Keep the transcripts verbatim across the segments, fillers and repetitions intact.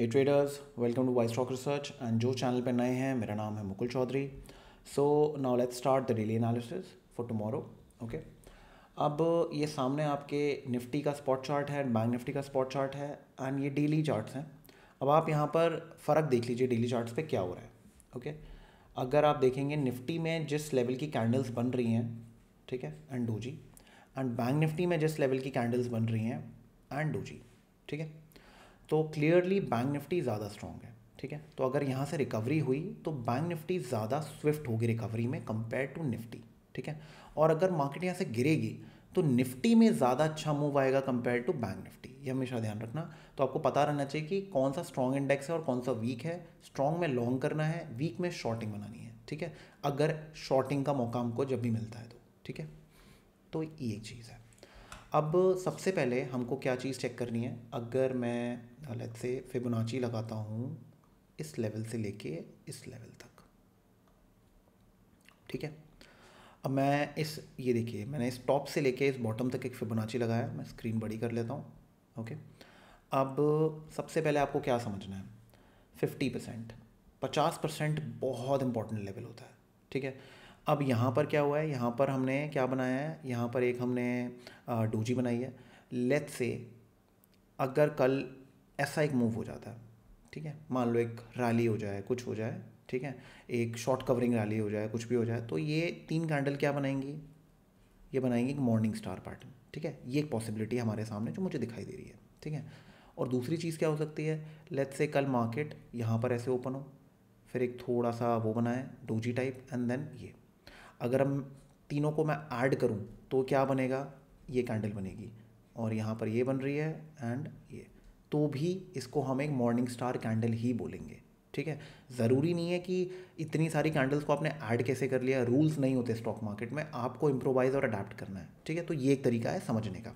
Hey traders, welcome to wise stock research. And जो channel पर नए हैं, मेरा नाम है Mukul Chaudhary. So now let's start the daily analysis for tomorrow. Okay, अब ये सामने आपके निफ्टी का स्पॉट चार्ट है, बैंक निफ्टी का स्पॉट चार्ट है, एंड ये डेली चार्ट्स हैं। अब आप यहाँ पर फ़र्क देख लीजिए डेली चार्ट्स पे क्या हो रहा है। Okay okay? अगर आप देखेंगे निफ्टी में जिस लेवल की कैंडल्स बन रही हैं, ठीक है, and doji, and bank Nifty में जिस लेवल की कैंडल्स बन रही हैं एंड डोजी, ठीक है, तो क्लियरली बैंक निफ्टी ज़्यादा स्ट्रॉन्ग है। ठीक है, तो अगर यहाँ से रिकवरी हुई तो बैंक निफ्टी ज़्यादा स्विफ्ट होगी रिकवरी में कंपेयर टू निफ्टी। ठीक है, और अगर मार्केट यहाँ से गिरेगी तो निफ्टी में ज़्यादा अच्छा मूव आएगा कंपेयर टू बैंक निफ्टी। ये हमेशा ध्यान रखना। तो आपको पता रहना चाहिए कि कौन सा स्ट्रॉन्ग इंडेक्स है और कौन सा वीक है। स्ट्रॉन्ग में लॉन्ग करना है, वीक में शॉर्टिंग बनानी है। ठीक है, अगर शॉर्टिंग का मौका हमको जब भी मिलता है तो। ठीक है, तो ये एक चीज़ है। अब सबसे पहले हमको क्या चीज़ चेक करनी है। अगर मैं अलग से फिबोनाची लगाता हूँ इस लेवल से लेके इस लेवल तक, ठीक है, अब मैं इस, ये देखिए, मैंने इस टॉप से लेके इस बॉटम तक एक फिबोनाची लगाया। मैं स्क्रीन बड़ी कर लेता हूँ। ओके, अब सबसे पहले आपको क्या समझना है, फिफ्टी परसेंट पचास परसेंट बहुत इंपॉर्टेंट लेवल होता है। ठीक है, अब यहाँ पर क्या हुआ है, यहाँ पर हमने क्या बनाया है, यहाँ पर एक हमने डोजी बनाई है। लेट्स से अगर कल ऐसा एक मूव हो जाता है, ठीक है, मान लो एक रैली हो जाए, कुछ हो जाए, ठीक है, एक शॉर्ट कवरिंग रैली हो जाए, कुछ भी हो जाए, तो ये तीन कैंडल क्या बनाएंगी, ये बनाएंगी एक मॉर्निंग स्टार पैटर्न। ठीक है, ये एक पॉसिबिलिटी है हमारे सामने जो मुझे दिखाई दे रही है। ठीक है, और दूसरी चीज़ क्या हो सकती है, लेट्स से कल मार्केट यहाँ पर ऐसे ओपन हो, फिर एक थोड़ा सा वो बनाए डोजी टाइप, एंड देन ये अगर हम तीनों को मैं ऐड करूं तो क्या बनेगा, ये कैंडल बनेगी और यहाँ पर ये बन रही है एंड ये, तो भी इसको हम एक मॉर्निंग स्टार कैंडल ही बोलेंगे। ठीक है, ज़रूरी नहीं है कि इतनी सारी कैंडल्स को आपने ऐड कैसे कर लिया, रूल्स नहीं होते स्टॉक मार्केट में, आपको इम्प्रोवाइज़ और अडेप्ट करना है। ठीक है, तो ये एक तरीका है समझने का।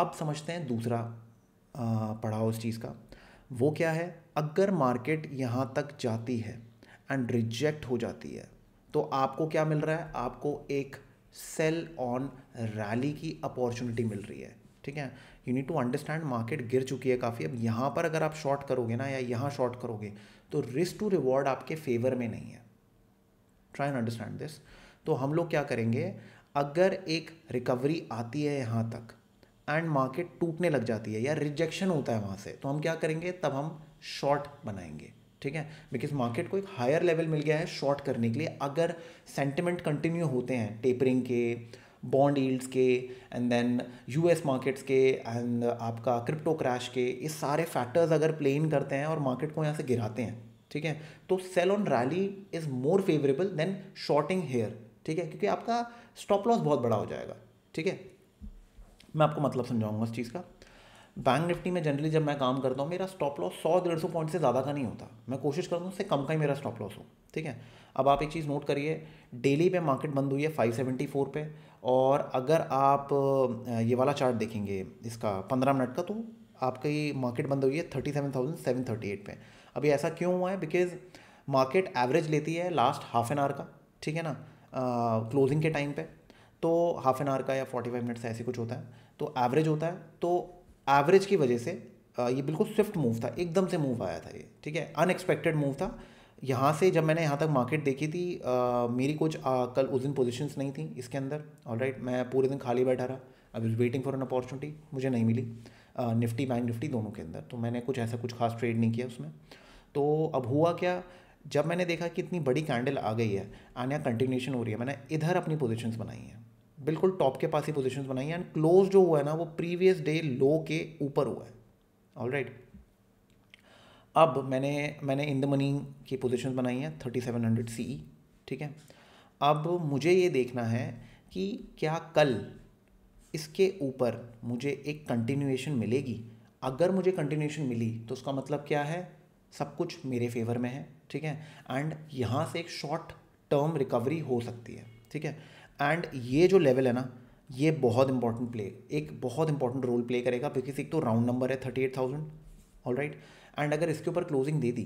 अब समझते हैं दूसरा पड़ाव उस चीज़ का, वो क्या है, अगर मार्केट यहाँ तक जाती है एंड रिजेक्ट हो जाती है तो आपको क्या मिल रहा है, आपको एक सेल ऑन रैली की अपॉर्चुनिटी मिल रही है। ठीक है, you need to understand market गिर चुकी है काफ़ी। अब यहाँ पर अगर आप शॉर्ट करोगे ना या यहाँ शॉर्ट करोगे तो रिस्क टू रिवॉर्ड आपके फेवर में नहीं है। Try and understand this. तो हम लोग क्या करेंगे, अगर एक रिकवरी आती है यहाँ तक एंड मार्केट टूटने लग जाती है या रिजेक्शन होता है वहाँ से, तो हम क्या करेंगे, तब हम शॉर्ट बनाएंगे। ठीक है, बिकॉज मार्केट को एक हायर लेवल मिल गया है शॉर्ट करने के लिए। अगर सेंटिमेंट कंटिन्यू होते हैं टेपरिंग के, बॉन्ड यील्ड्स के, एंड देन यूएस मार्केट्स के, एंड आपका क्रिप्टो क्रैश के, ये सारे फैक्टर्स अगर प्ले इन करते हैं और मार्केट को यहाँ से गिराते हैं, ठीक है, तो sell on rally is more favourable than shorting here. ठीक है, क्योंकि आपका स्टॉप लॉस बहुत बड़ा हो जाएगा। ठीक है, मैं आपको मतलब समझाऊंगा इस चीज़ का। बैंक निफ्टी में जनरली जब मैं काम करता हूँ, मेरा स्टॉप लॉस सौ डेढ़ सौ पॉइंट से ज़्यादा का नहीं होता। मैं कोशिश करता हूँ उससे कम का ही मेरा स्टॉप लॉस हो। ठीक है, अब आप एक चीज़ नोट करिए, डेली पे मार्केट बंद हुई है फाइव सेवेंटी फोर पे, और अगर आप ये वाला चार्ट देखेंगे इसका पंद्रह मिनट का, तो आपकी मार्केट बंद हुई है thirty seven thousand seven thirty eight पे। अभी ऐसा क्यों हुआ है, बिकॉज मार्केट एवरेज लेती है लास्ट हाफ एन आवर का, ठीक है ना, क्लोजिंग के टाइम पे, तो हाफ एन आवर का या फोर्टी फाइव मिनट से ऐसे कुछ होता है, तो एवरेज होता है। तो एवरेज की वजह से ये बिल्कुल स्विफ्ट मूव था, एकदम से मूव आया था ये। ठीक है, अनएक्सपेक्टेड मूव था। यहाँ से जब मैंने यहाँ तक मार्केट देखी थी, आ, मेरी कुछ आ, कल उस दिन पोजीशंस नहीं थी इसके अंदर। ऑलराइट, मैं पूरे दिन खाली बैठा रहा, I was waiting for an opportunity, मुझे नहीं मिली आ, निफ्टी बैंक निफ्टी दोनों के अंदर, तो मैंने कुछ ऐसा कुछ खास ट्रेड नहीं किया उसमें। तो अब हुआ क्या, जब मैंने देखा कि इतनी बड़ी कैंडल आ गई है एंड यहाँ कंटिन्यूशन हो रही है, मैंने इधर अपनी पोजिशंस बनाई हैं, बिल्कुल टॉप के पास ही पोजीशंस बनाई है, एंड क्लोज जो हुआ है ना वो प्रीवियस डे लो के ऊपर हुआ है। ऑलराइट, अब मैंने मैंने इन द मनी की पोजीशंस बनाई है थर्टी सेवन हंड्रेड सी। ठीक है, अब मुझे ये देखना है कि क्या कल इसके ऊपर मुझे एक कंटिन्यूएशन मिलेगी। अगर मुझे कंटिन्यूएशन मिली तो उसका मतलब क्या है, सब कुछ मेरे फेवर में है। ठीक है, एंड यहाँ से एक शॉर्ट टर्म रिकवरी हो सकती है। ठीक है, एंड ये जो लेवल है ना, ये बहुत इंपॉर्टेंट प्ले एक बहुत इंपॉर्टेंट रोल प्ले करेगा, बिकॉज एक तो राउंड नंबर है thirty eight thousand. All right, and अगर इसके ऊपर क्लोजिंग दे दी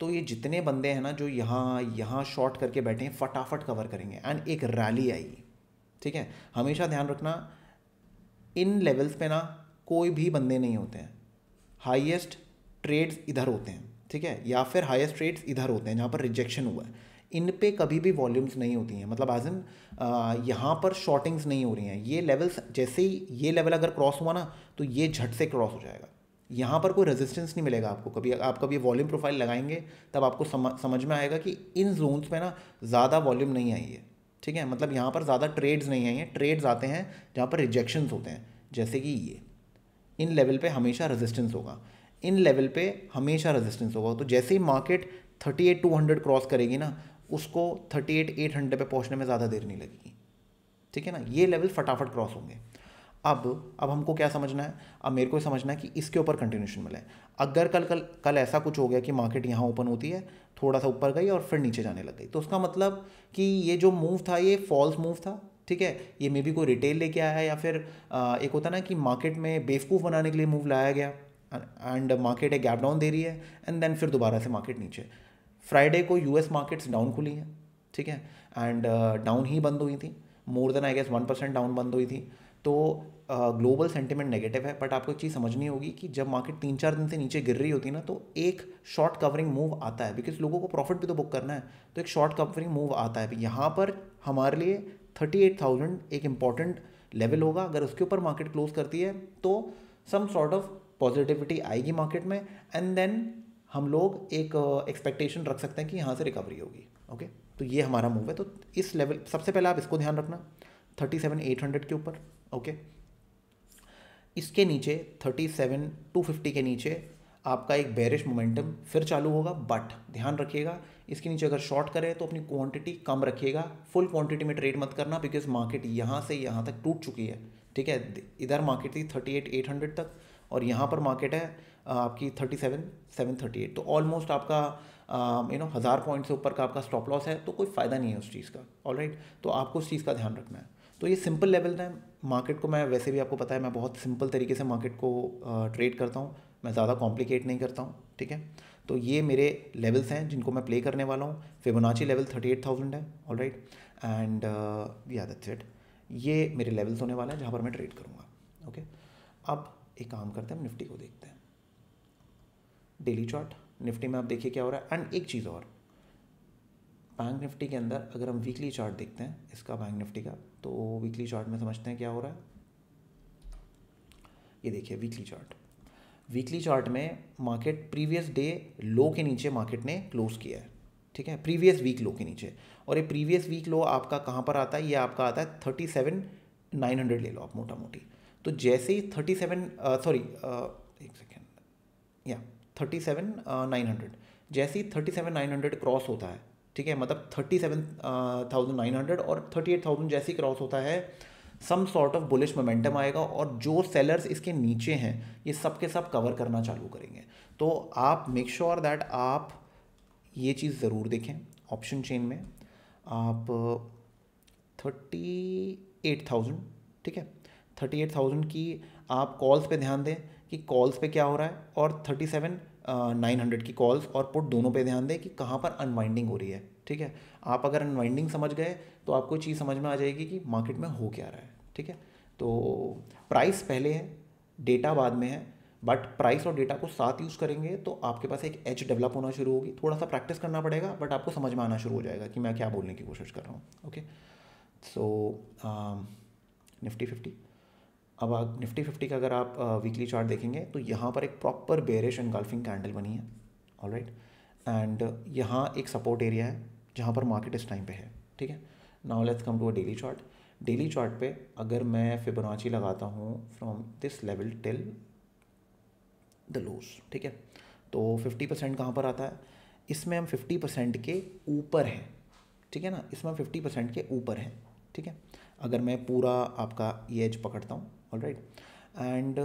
तो ये जितने बंदे हैं ना जो यहाँ यहाँ शॉर्ट करके बैठे हैं, फटाफट कवर करेंगे एंड एक रैली आएगी। ठीक है, हमेशा ध्यान रखना, इन लेवल्स पे ना कोई भी बंदे नहीं होते हैं, हाईएस्ट ट्रेड्स इधर होते हैं, ठीक है, या फिर हाईएस्ट ट्रेड्स इधर होते हैं जहाँ पर रिजेक्शन हुआ है, इन पे कभी भी वॉल्यूम्स नहीं होती हैं, मतलब आज इन यहाँ पर शॉर्टिंग्स नहीं हो रही हैं। ये लेवल्स जैसे ही ये लेवल अगर क्रॉस हुआ ना तो ये झट से क्रॉस हो जाएगा, यहाँ पर कोई रेजिस्टेंस नहीं मिलेगा आपको कभी। आप कभी वॉल्यूम प्रोफाइल लगाएंगे तब आपको सम, समझ में आएगा कि इन जोन्स में ना ज़्यादा वॉल्यूम नहीं आई है, ठीक है, मतलब यहाँ पर ज़्यादा ट्रेड्स नहीं आई हैं। ट्रेड्स आते हैं जहाँ पर रिजेक्शंस होते हैं, जैसे कि ये इन लेवल पे हमेशा रेजिस्टेंस होगा, इन लेवल पे हमेशा रेजिस्टेंस होगा। तो जैसे ही market thirty eight two hundred cross करेगी ना, उसको थर्टी एट एट हंड्रेड पे पहुंचने में ज़्यादा देर नहीं लगेगी, ठीक है ना। ये लेवल फटाफट क्रॉस होंगे। अब अब हमको क्या समझना है, अब मेरे को समझना है कि इसके ऊपर कंटिन्यूशन मिले। अगर कल कल कल ऐसा कुछ हो गया कि मार्केट यहाँ ओपन होती है, थोड़ा सा ऊपर गई और फिर नीचे जाने लग गई, तो उसका मतलब कि ये जो मूव था ये फॉल्स मूव था, ठीक है। ये मे बी कोई रिटेल लेके आया है, या फिर एक होता ना कि मार्केट में बेवकूफ़ बनाने के लिए मूव लाया गया एंड मार्केट एक गैप डाउन दे रही है एंड देन फिर दोबारा से मार्केट नीचे। फ्राइडे को यूएस मार्केट्स डाउन खुली हैं, ठीक है, एंड डाउन ही बंद हुई थी, more than I guess one percent down बंद हुई थी। तो ग्लोबल सेंटिमेंट नेगेटिव है, बट आपको एक चीज़ समझनी होगी कि जब मार्केट तीन चार दिन से नीचे गिर रही होती है ना तो एक शॉर्ट कवरिंग मूव आता है, बिकॉज लोगों को प्रॉफिट भी तो बुक करना है, तो एक शॉर्ट कवरिंग मूव आता है। यहाँ पर हमारे लिए थर्टी एट थाउजेंड एक इम्पॉर्टेंट लेवल होगा। अगर उसके ऊपर मार्केट क्लोज करती है तो सम सॉर्ट ऑफ पॉजिटिविटी आएगी मार्केट में एंड देन हम लोग एक एक्सपेक्टेशन uh, रख सकते हैं कि यहाँ से रिकवरी होगी। Okay okay? तो ये हमारा मूव है। तो इस लेवल सबसे पहले आप इसको ध्यान रखना, थर्टी सेवन एट हंड्रेड के ऊपर। Okay okay? इसके नीचे थर्टी सेवन टू फिफ्टी के नीचे आपका एक बेरिश मोमेंटम फिर चालू होगा, बट ध्यान रखिएगा इसके नीचे अगर शॉर्ट करें तो अपनी क्वांटिटी कम रखिएगा, फुल क्वांटिटी में ट्रेड मत करना, बिकॉज मार्केट यहाँ से यहाँ तक टूट चुकी है, ठीक है। इधर मार्केट थी थर्टी एट एट हंड्रेड तक और यहाँ पर मार्केट है आपकी thirty seven seven thirty eight, तो ऑलमोस्ट आपका यू नो हज़ार पॉइंट से ऊपर का आपका स्टॉप लॉस है, तो कोई फ़ायदा नहीं है उस चीज़ का। ऑल राइट, तो आपको उस चीज़ का ध्यान रखना है। तो ये सिंपल लेवल है मार्केट को, मैं वैसे भी आपको पता है मैं बहुत सिंपल तरीके से मार्केट को ट्रेड करता हूँ, मैं ज़्यादा कॉम्प्लिकेट नहीं करता हूँ, ठीक है। तो ये मेरे लेवल्स हैं जिनको मैं प्ले करने वाला हूँ। Fibonacci level thirty eight thousand है, ऑल राइट, एंड या दैट्स इट। ये मेरे लेवल्स होने वाला है जहाँ पर मैं ट्रेड करूँगा। Okay okay? अब एक काम करते हैं, हम निफ्टी को देखते हैं। डेली चार्ट निफ्टी में आप देखिए क्या हो रहा है। एंड एक चीज़ और, बैंक निफ्टी के अंदर अगर हम वीकली चार्ट देखते हैं इसका, बैंक निफ्टी का, तो वीकली चार्ट में समझते हैं क्या हो रहा है। ये देखिए वीकली चार्ट, वीकली चार्ट में मार्केट प्रीवियस डे लो के नीचे मार्केट ने क्लोज़ किया है, ठीक है, प्रीवियस वीक लो के नीचे। और ये प्रीवियस वीक लो आपका कहाँ पर आता है, ये आपका आता है थर्टी सेवन नाइन हंड्रेड, ले लो आप मोटा मोटी। तो जैसे ही थर्टी सेवन सॉरी एक सेकेंड या थर्टी सेवन नाइन हंड्रेड, जैसे ही thirty seven nine hundred cross होता है, ठीक है, मतलब thirty seven thousand nine hundred और थर्टी एट थाउजेंड जैसे ही क्रॉस होता है, some sort of bullish momentum आएगा और जो सेलर्स इसके नीचे हैं ये सब के सब कवर करना चालू करेंगे। तो आप मेक श्योर दैट आप ये चीज़ ज़रूर देखें। ऑप्शन चेन में आप थर्टी एट थाउजेंड, ठीक है, थर्टी एट थाउजेंड की आप कॉल्स पे ध्यान दें कि कॉल्स पे क्या हो रहा है, और थर्टी सेवन नाइन हंड्रेड की कॉल्स और पुट दोनों पे ध्यान दें कि कहाँ पर अनवाइंडिंग हो रही है, ठीक है। आप अगर अनवाइंडिंग समझ गए तो आपको चीज़ समझ में आ जाएगी कि मार्केट में हो क्या रहा है, ठीक है। तो प्राइस पहले है, डेटा बाद में है, बट प्राइस और डेटा को साथ यूज़ करेंगे तो आपके पास एक एज डेवलप होना शुरू होगी। थोड़ा सा प्रैक्टिस करना पड़ेगा बट आपको समझ में आना शुरू हो जाएगा कि मैं क्या बोलने की कोशिश कर रहा हूँ। ओके, सो निफ्टी फिफ्टी, अब आप निफ्टी फिफ्टी का अगर आप वीकली uh, चार्ट देखेंगे तो यहाँ पर एक प्रॉपर बेरिश एनगल्फिंग कैंडल बनी है, ऑल राइट, एंड यहाँ एक सपोर्ट एरिया है जहाँ पर मार्केट इस टाइम पे है, ठीक है। Now let's come to a daily chart. Daily chart पे अगर मैं फिबोनाची लगाता हूँ from this level till the lows, ठीक है, तो फिफ्टी परसेंट कहाँ पर आता है, इसमें हम फिफ्टी परसेंट के ऊपर हैं, ठीक है ना, इसमें हम फिफ्टी परसेंट के ऊपर हैं, ठीक है। अगर मैं पूरा आपका ये एज पकड़ता हूँ, ऑल राइट, एंड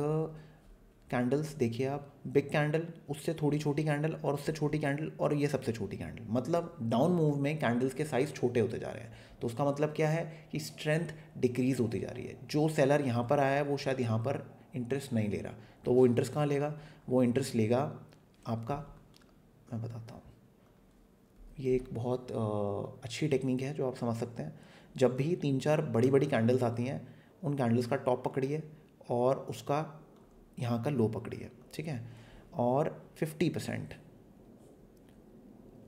कैंडल्स देखिए आप, बिग कैंडल, उससे थोड़ी छोटी कैंडल, और उससे छोटी कैंडल, और ये सबसे छोटी कैंडल, मतलब डाउन मूव में कैंडल्स के साइज़ छोटे होते जा रहे हैं। तो उसका मतलब क्या है कि स्ट्रेंथ डिक्रीज़ होती जा रही है। जो सेलर यहाँ पर आया है वो शायद यहाँ पर इंटरेस्ट नहीं ले रहा, तो वो इंटरेस्ट कहाँ लेगा, वो इंटरेस्ट लेगा आपका, मैं बताता हूँ, ये एक बहुत आ, अच्छी टेक्निक है जो आप समझ सकते हैं। जब भी तीन चार बड़ी बड़ी कैंडल्स आती हैं उन कैंडल्स का टॉप पकड़िए और उसका यहाँ का लो पकड़िए, ठीक है, और फिफ्टी परसेंट।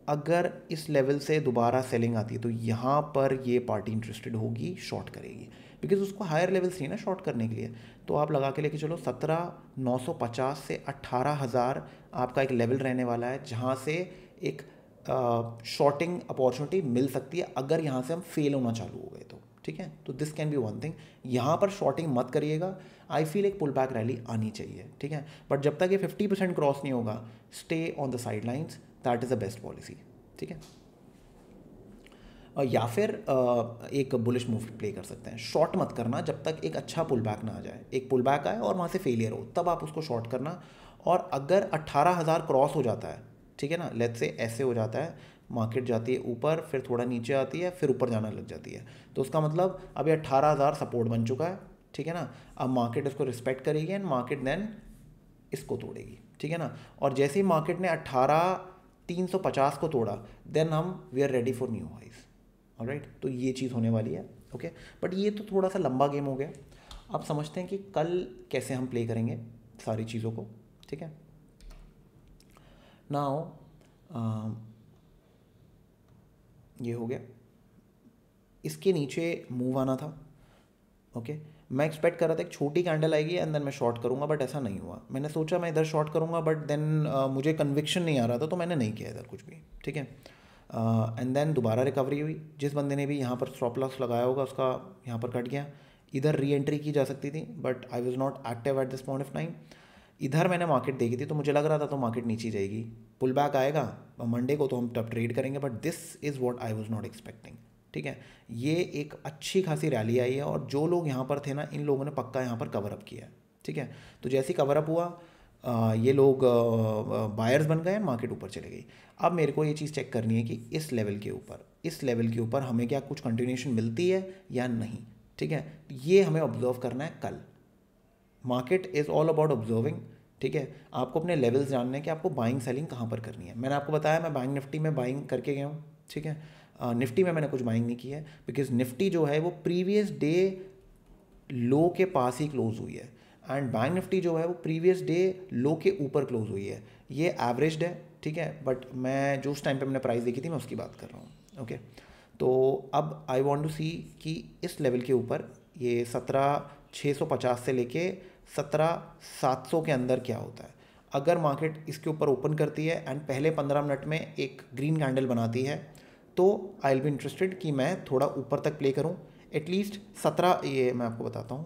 अगर इस लेवल से दोबारा सेलिंग आती है तो यहाँ पर ये पार्टी इंटरेस्टेड होगी, शॉर्ट करेगी, बिकॉज उसको हायर लेवल से ना शॉर्ट करने के लिए। तो आप लगा के लेके चलो सत्रह हज़ार नौ सौ पचास से अठारह हज़ार आपका एक लेवल रहने वाला है जहाँ से एक शॉर्टिंग uh, अपॉर्चुनिटी मिल सकती है अगर यहाँ से हम फेल होना चालू हो गए तो। ठीक है, तो this can be one thing, यहाँ पर शॉर्टिंग मत करिएगा। आई फील एक पुल बैक रैली आनी चाहिए। ठीक है, बट जब तक ये फिफ्टी परसेंट क्रॉस नहीं होगा, stay on the side lines, that is the best policy. ठीक है, uh, या फिर uh, एक बुलिश मूव प्ले कर सकते हैं। शॉर्ट मत करना जब तक एक अच्छा पुल बैक ना आ जाए। एक पुल बैक आए और वहाँ से फेलियर हो, तब आप उसको शॉर्ट करना। और अगर अट्ठारह हज़ार क्रॉस हो जाता है, ठीक है ना, लेट्स से ऐसे हो जाता है, मार्केट जाती है ऊपर, फिर थोड़ा नीचे आती है, फिर ऊपर जाना लग जाती है, तो उसका मतलब अभी अट्ठारह हज़ार सपोर्ट बन चुका है। ठीक है ना, अब मार्केट इसको रिस्पेक्ट करेगी एंड मार्केट देन इसको तोड़ेगी। ठीक है ना, और जैसे ही मार्केट ने अट्ठारह हज़ार तीन सौ पचास को तोड़ा, देन हम we are ready for new highs. Alright, तो ये चीज़ होने वाली है। ओके, बट ये तो थोड़ा सा लंबा गेम हो गया। अब समझते हैं कि कल कैसे हम प्ले करेंगे सारी चीज़ों को। ठीक है, नाउ uh, ये हो गया, इसके नीचे मूव आना था। Okay okay? मैं एक्सपेक्ट कर रहा था एक छोटी कैंडल आएगी एंड देन मैं शॉर्ट करूंगा, बट ऐसा नहीं हुआ। मैंने सोचा मैं इधर शॉर्ट करूंगा, बट देन uh, मुझे कन्विक्शन नहीं आ रहा था, तो मैंने नहीं किया इधर कुछ भी। ठीक है, एंड देन दोबारा रिकवरी हुई। जिस बंदे ने भी यहाँ पर स्टॉप लॉस लगाया होगा उसका यहाँ पर कट गया। इधर री एंट्री की जा सकती थी, but I was not active at this point of time. इधर मैंने मार्केट देखी थी, तो मुझे लग रहा था तो मार्केट नीचे जाएगी, पुल बैक आएगा मंडे को, तो हम तब ट्रेड करेंगे, but this is what I was not expecting. ठीक है, ये एक अच्छी खासी रैली आई है, और जो लोग यहाँ पर थे ना, इन लोगों ने पक्का यहाँ पर कवरअप किया है। ठीक है, तो जैसे ही कवरअप हुआ, ये लोग बायर्स बन गए, मार्केट ऊपर चले गई। अब मेरे को ये चीज़ चेक करनी है कि इस लेवल के ऊपर इस लेवल के ऊपर हमें क्या कुछ कंटिन्यूएशन मिलती है या नहीं। ठीक है, ये हमें ऑब्जर्व करना है कल। Market is all about observing. ठीक है, आपको अपने लेवल्स जानने हैं कि आपको बाइंग सेलिंग कहाँ पर करनी है। मैंने आपको बताया मैं बैंक निफ्टी में बाइंग करके गया हूँ। ठीक है, निफ्टी uh, में मैंने कुछ बाइंग नहीं की है, बिकॉज निफ्टी जो है वो प्रीवियस डे लो के पास ही क्लोज हुई है, एंड बैंक निफ्टी जो है वो प्रीवियस डे लो के ऊपर क्लोज हुई है। ये एवरेज्ड है। ठीक है, बट मैं जो उस टाइम पर मैंने प्राइस देखी थी मैं उसकी बात कर रहा हूँ। ओके, तो अब आई वॉन्ट टू सी कि इस लेवल के ऊपर ये सत्रह छः सौ पचास से लेके सत्रह सात सौ के अंदर क्या होता है। अगर मार्केट इसके ऊपर ओपन करती है एंड पहले पंद्रह मिनट में एक ग्रीन कैंडल बनाती है, तो आई विल बी इंटरेस्टेड कि मैं थोड़ा ऊपर तक प्ले करूं, एटलीस्ट सत्रह। ये मैं आपको बताता हूं,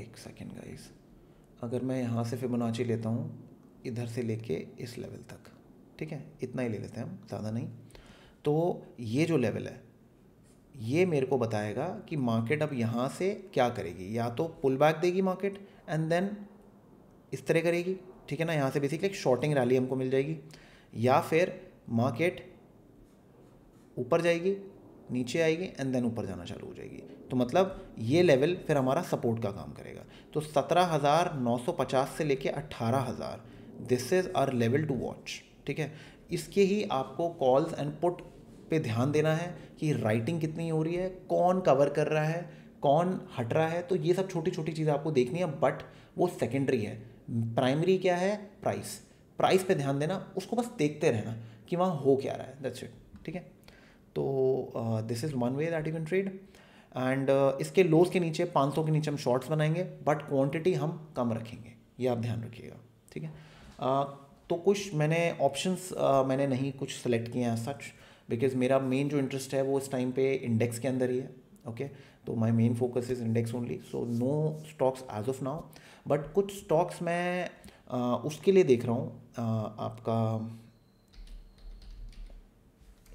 एक सेकेंड गाइस। अगर मैं यहां से फिबोनाची लेता हूं इधर से लेके इस लेवल तक, ठीक है, इतना ही ले लेते हैं हम, ज़्यादा नहीं, तो ये जो लेवल है ये मेरे को बताएगा कि मार्केट अब यहाँ से क्या करेगी। या तो पुल बैक देगी मार्केट एंड देन इस तरह करेगी, ठीक है ना, यहाँ से बेसिकली एक शॉर्टिंग रैली हमको मिल जाएगी, या फिर मार्केट ऊपर जाएगी, नीचे आएगी एंड देन ऊपर जाना चालू हो जाएगी। तो मतलब ये लेवल फिर हमारा सपोर्ट का काम करेगा। तो सत्रह हज़ार नौ सौ पचास से लेके अट्ठारह हज़ार, this is our level to watch. ठीक है, इसके ही आपको कॉल्स एंड पुट पे ध्यान देना है कि राइटिंग कितनी हो रही है, कौन कवर कर रहा है, कौन हट रहा है, तो ये सब छोटी छोटी चीज़ें आपको देखनी है, बट वो सेकेंडरी है। प्राइमरी क्या है, प्राइस। प्राइस पे ध्यान देना, उसको बस देखते रहना कि वहाँ हो क्या रहा है, दैट्स इट। ठीक है, तो this is one way that you can trade. And इसके लोज के नीचे पाँच सौ के नीचे हम शॉर्ट्स बनाएंगे, बट क्वान्टिटी हम कम रखेंगे, ये आप ध्यान रखिएगा। ठीक है, uh, तो कुछ मैंने ऑप्शंस uh, मैंने नहीं कुछ सेलेक्ट किए हैं सच, बिकॉज मेरा मेन जो इंटरेस्ट है वो इस टाइम पे इंडेक्स के अंदर ही है। ओके, तो my main focus is index only, so no stocks as of now, but कुछ स्टॉक्स मैं आ, उसके लिए देख रहा हूँ। आपका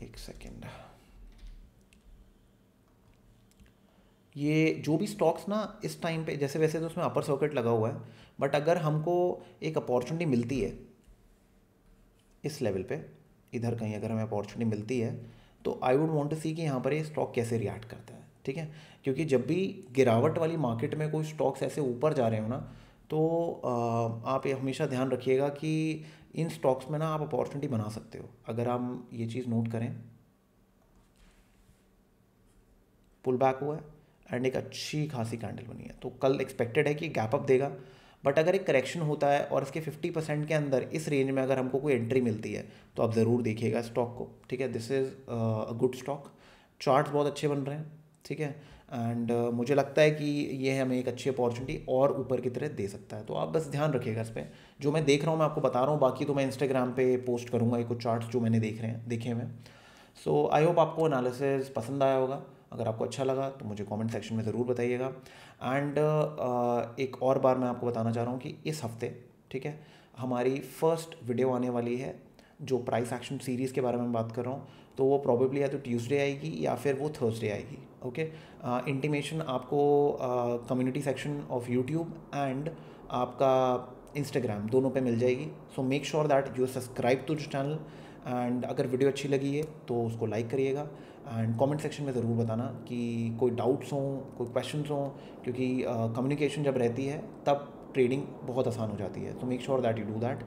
एक सेकेंड, ये जो भी स्टॉक्स ना इस टाइम पे, जैसे वैसे तो उसमें अपर सर्किट लगा हुआ है, बट अगर हमको एक अपॉर्चुनिटी मिलती है इस लेवल पे, इधर कहीं अगर हमें अपॉर्चुनिटी मिलती है, तो I would want to see कि यहाँ पर ये स्टॉक कैसे रिएक्ट करता है। ठीक है, क्योंकि जब भी गिरावट वाली मार्केट में कोई स्टॉक्स ऐसे ऊपर जा रहे हो ना, तो आप ये हमेशा ध्यान रखिएगा कि इन स्टॉक्स में ना आप अपॉर्चुनिटी बना सकते हो। अगर हम ये चीज़ नोट करें, पुल बैक हुआ है एंड एक अच्छी खासी कैंडल बनी है, तो कल एक्सपेक्टेड है कि गैप अप देगा, बट अगर एक करेक्शन होता है और इसके फिफ्टी परसेंट के अंदर इस रेंज में अगर हमको कोई एंट्री मिलती है तो आप ज़रूर देखिएगा स्टॉक को, ठीक है। This is a good stock, charts बहुत अच्छे बन रहे हैं, ठीक है। एंड uh, मुझे लगता है कि ये हमें एक अच्छी अपॉर्चुनिटी और ऊपर की तरह दे सकता है, तो आप बस ध्यान रखिएगा इस पर। जो मैं देख रहा हूँ मैं आपको बता रहा हूँ, बाकी तो मैं इंस्टाग्राम पे पोस्ट करूँगा ये कुछ चार्ट्स जो मैंने देख रहे हैं देखे हुए। सो आई होप आपको एनालिसिस पसंद आया होगा। अगर आपको अच्छा लगा तो मुझे कमेंट सेक्शन में ज़रूर बताइएगा। एंड uh, एक और बार मैं आपको बताना चाह रहा हूँ कि इस हफ्ते, ठीक है, हमारी फर्स्ट वीडियो आने वाली है जो प्राइस एक्शन सीरीज़ के बारे में बात कर रहा हूँ, तो वो प्रॉबेबली या तो ट्यूसडे आएगी या फिर वो थर्सडे आएगी, ओके। इंटीमेशन आपको community section of YouTube and आपका इंस्टाग्राम दोनों पे मिल जाएगी। So make sure that you subscribe to the channel, and अगर वीडियो अच्छी लगी है तो उसको लाइक करिएगा। एंड कमेंट सेक्शन में ज़रूर बताना कि कोई डाउट्स हों, कोई क्वेश्चंस हों, क्योंकि कम्युनिकेशन uh, जब रहती है तब ट्रेडिंग बहुत आसान हो जाती है। make sure that you do that.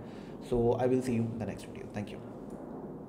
So I will see you in the next video. Thank you.